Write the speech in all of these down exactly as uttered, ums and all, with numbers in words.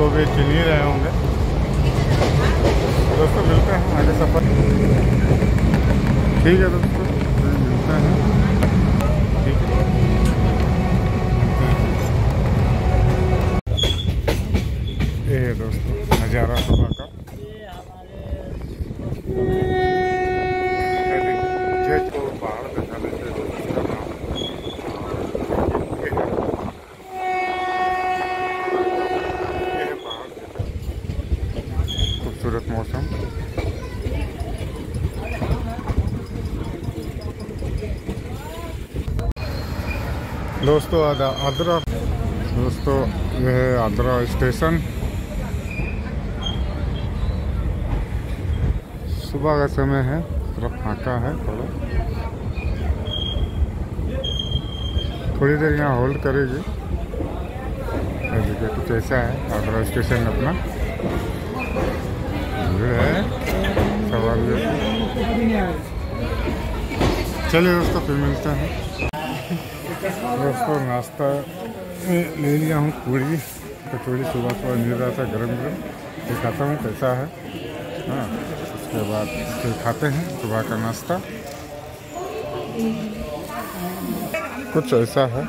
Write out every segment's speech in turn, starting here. को भी चिन्ह ही रहे होंगे। दोस्तों मिलते हैं आगे सफ़र, ठीक है दोस्तों मिलते हैं, ठीक है। ये दोस्तों हज़ारा सुबह का जेट को पहाड़ पर जाने से दोस्तों का सूरत मौसम दोस्तों आदा आद्रा। दोस्तों यह है आद्रा स्टेशन। सुबह का समय है, थोड़ा फाँका है, थोड़ा थोड़ी देर यहाँ होल्ड करेगी। देखिए कुछ ऐसा है आद्रा स्टेशन अपना है। चलिए दोस्तों फिर मिलते हैं। दोस्तों नाश्ता ले लिया हूँ पूरी कचौड़ी, सुबह सुबह मिल रहा था गरम गरम, फिर खाता हूँ कैसा है। हाँ उसके बाद फिर खाते हैं सुबह का नाश्ता, कुछ ऐसा है।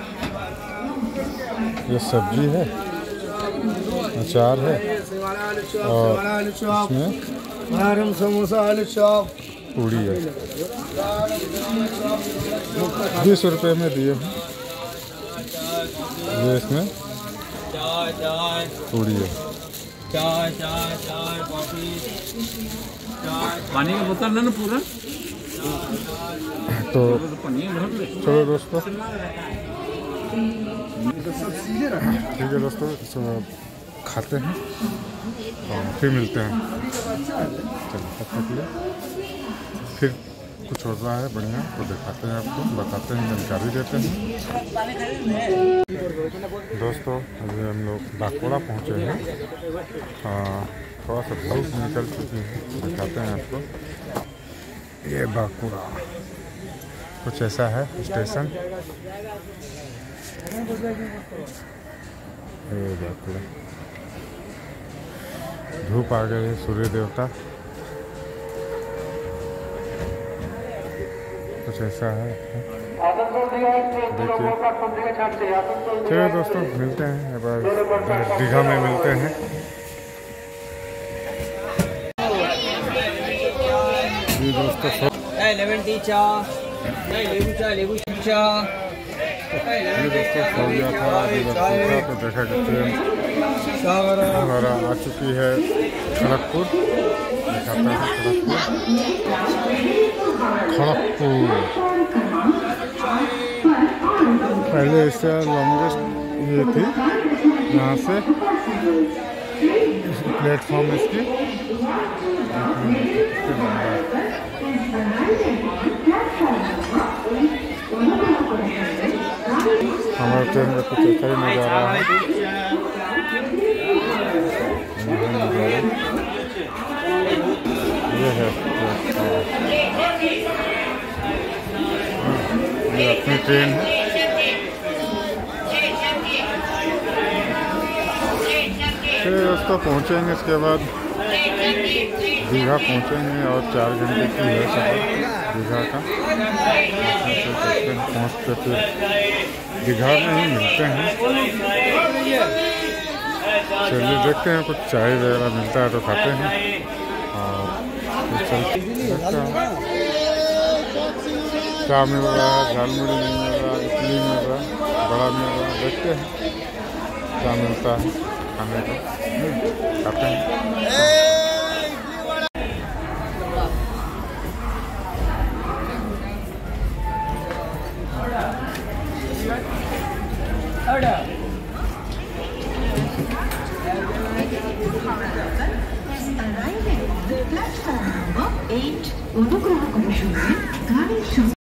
ये सब्जी है, अचार है और इसमें समोसा आलू चॉप पूरी है। बीस रुपये में दिए हैं, ये इसमें पूरी है। पानी का बोतल ना पूरा। तो चलो दोस्तों ठीक है दोस्तों खाते हैं और फिर मिलते हैं। चलो तब तक लिए फिर कुछ हो रहा है बढ़िया तो दिखाते हैं आपको, बताते हैं, जानकारी देते हैं। दोस्तों अभी हम लोग बाकोड़ा पहुँचे हैं, थोड़ा सा बहुत निकल चुके हैं, दिखाते हैं आपको। ये बाकोड़ा कुछ ऐसा है स्टेशन। ये बाकोड़ा धूप आ गए, सूर्य देवता कुछ ऐसा है, देखिए। चलो दोस्तों मिलते हैं, एक बार दीघा में मिलते हैं। जी दोस्तों हो गया था तो देखा करते हमारा आ चुकी है खड़गपुर। दिखाता है खड़गपुर, खड़गपुर पहले इससे लॉन्गेस्ट ये थी, यहाँ से प्लेटफॉर्म इसकी हमारे ट्रेन में कुछ ऐसा ही नज़ारा है। ये है ये अपनी ट्रेन है। फिर दोस्तों पहुँचेंगे, इसके बाद दीघा पहुँचेंगे और चार घंटे की है सफर दीघा का। पहुँचते फिर दीघा में ही मिलते हैं। चलिए देखते हैं कुछ चाय वगैरह मिलता है तो खाते हैं और चाय मिल रहा है, दाल मुड़ी नहीं मिल रहा, इडली मिल रहा, बड़ा मिल रहा, देखते हैं क्या मिलता है खाने को, खाते हैं। Platform number eight, Onugraha Commission, Garden Show.